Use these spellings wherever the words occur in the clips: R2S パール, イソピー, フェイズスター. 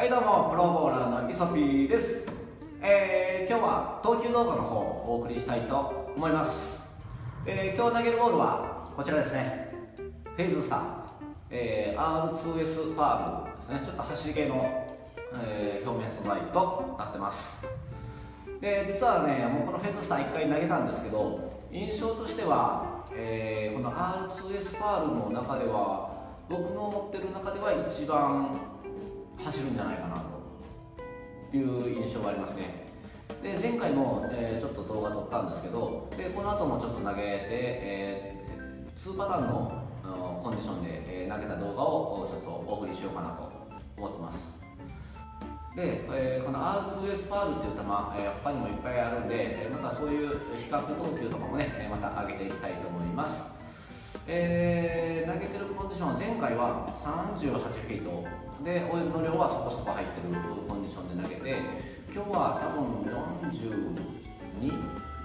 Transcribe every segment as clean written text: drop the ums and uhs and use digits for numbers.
はいどうも、プロボウラーのイソピーです。今日は投球動画の方をお送りしたいと思います。今日投げるボールはこちらですね。フェイズスター、R2S パールですね。ちょっと走り系の、表面素材となってます。で、実はね、もうこのフェイズスター1回投げたんですけど、印象としては、この R2S パールの中では、僕の持ってる中では一番走るんじゃないかなという印象がありますね。で、前回も、ちょっと動画撮ったんですけど、でこの後もちょっと投げて、2パターンのコンディションで、投げた動画をちょっとお送りしようかなと思ってます。で、この R2S パールっていう球、他にもいっぱいあるんで、またそういう比較投球とかもね、また上げていきたいと思います。投げてるコンディション、前回は38フィートで、オイルの量はそこそこ入ってるコンディションで投げて、今日は多分42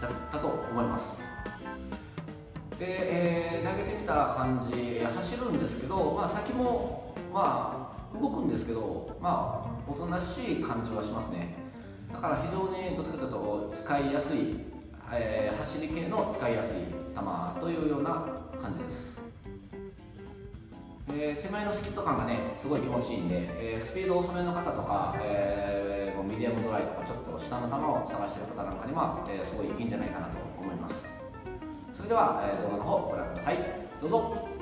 だったと思います。で、投げてみた感じ、走るんですけど、先も動くんですけど、おとなしい感じはしますね。だから非常にどっちかというと使いやすい、走り系の使いやすい球というような感じです。手前のスキット感がね、すごい気持ちいいんで、スピード遅めの方とか、ミディアムドライとか、ちょっと下の球を探している方なんかには、すごいいいんじゃないかなと思います。それでは、動画の方ご覧ください。どうぞ。